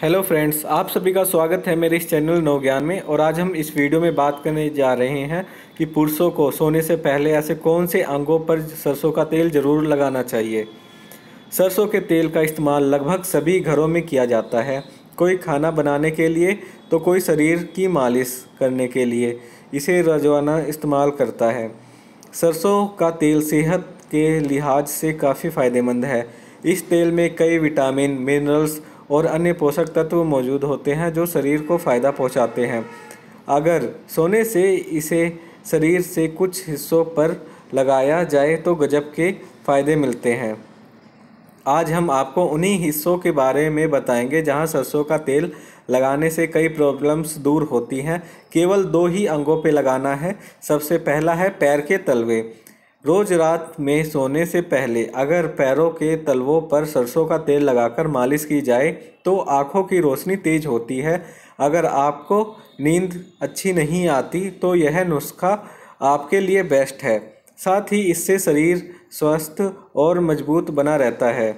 Hello friends, आप सभी का स्वागत है मेरे इस चैनल नव ज्ञान में। और आज हम इस वीडियो में बात करने जा रहे हैं कि पुरुषों को सोने से पहले ऐसे कौन से अंगों पर सरसों का तेल ज़रूर लगाना चाहिए। सरसों के तेल का इस्तेमाल लगभग सभी घरों में किया जाता है, कोई खाना बनाने के लिए तो कोई शरीर की मालिश करने के लिए इसे रोज़ाना इस्तेमाल करता है। सरसों का तेल सेहत के लिहाज से काफ़ी फ़ायदेमंद है। इस तेल में कई विटामिन, मिनरल्स और अन्य पोषक तत्व मौजूद होते हैं जो शरीर को फ़ायदा पहुंचाते हैं। अगर सोने से इसे शरीर से कुछ हिस्सों पर लगाया जाए तो गजब के फ़ायदे मिलते हैं। आज हम आपको उन्हीं हिस्सों के बारे में बताएंगे जहां सरसों का तेल लगाने से कई प्रॉब्लम्स दूर होती हैं। केवल 2 ही अंगों पे लगाना है। सबसे पहला है पैर के तलवे। रोज़ रात में सोने से पहले अगर पैरों के तलवों पर सरसों का तेल लगाकर मालिश की जाए तो आँखों की रोशनी तेज़ होती है। अगर आपको नींद अच्छी नहीं आती तो यह नुस्खा आपके लिए बेस्ट है। साथ ही इससे शरीर स्वस्थ और मजबूत बना रहता है।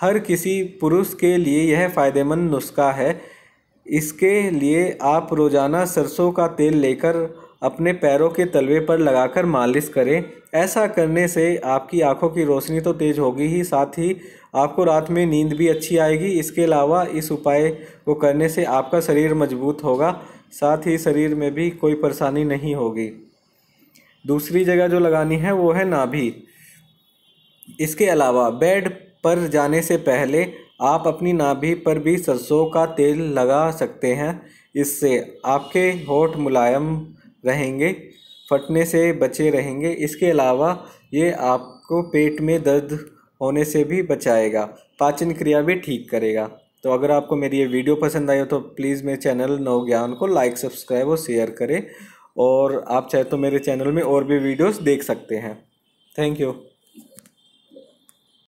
हर किसी पुरुष के लिए यह फ़ायदेमंद नुस्खा है। इसके लिए आप रोज़ाना सरसों का तेल लेकर अपने पैरों के तलवे पर लगाकर मालिश करें। ऐसा करने से आपकी आंखों की रोशनी तो तेज़ होगी ही, साथ ही आपको रात में नींद भी अच्छी आएगी। इसके अलावा इस उपाय को करने से आपका शरीर मजबूत होगा, साथ ही शरीर में भी कोई परेशानी नहीं होगी। दूसरी जगह जो लगानी है वो है नाभि। इसके अलावा बेड पर जाने से पहले आप अपनी नाभि पर भी सरसों का तेल लगा सकते हैं। इससे आपके होंठ मुलायम रहेंगे, फटने से बचे रहेंगे। इसके अलावा ये आपको पेट में दर्द होने से भी बचाएगा, पाचन क्रिया भी ठीक करेगा। तो अगर आपको मेरी ये वीडियो पसंद आई हो तो प्लीज़ मेरे चैनल नव ज्ञान को लाइक, सब्सक्राइब और शेयर करें। और आप चाहे तो मेरे चैनल में और भी वीडियोस देख सकते हैं। Thank you.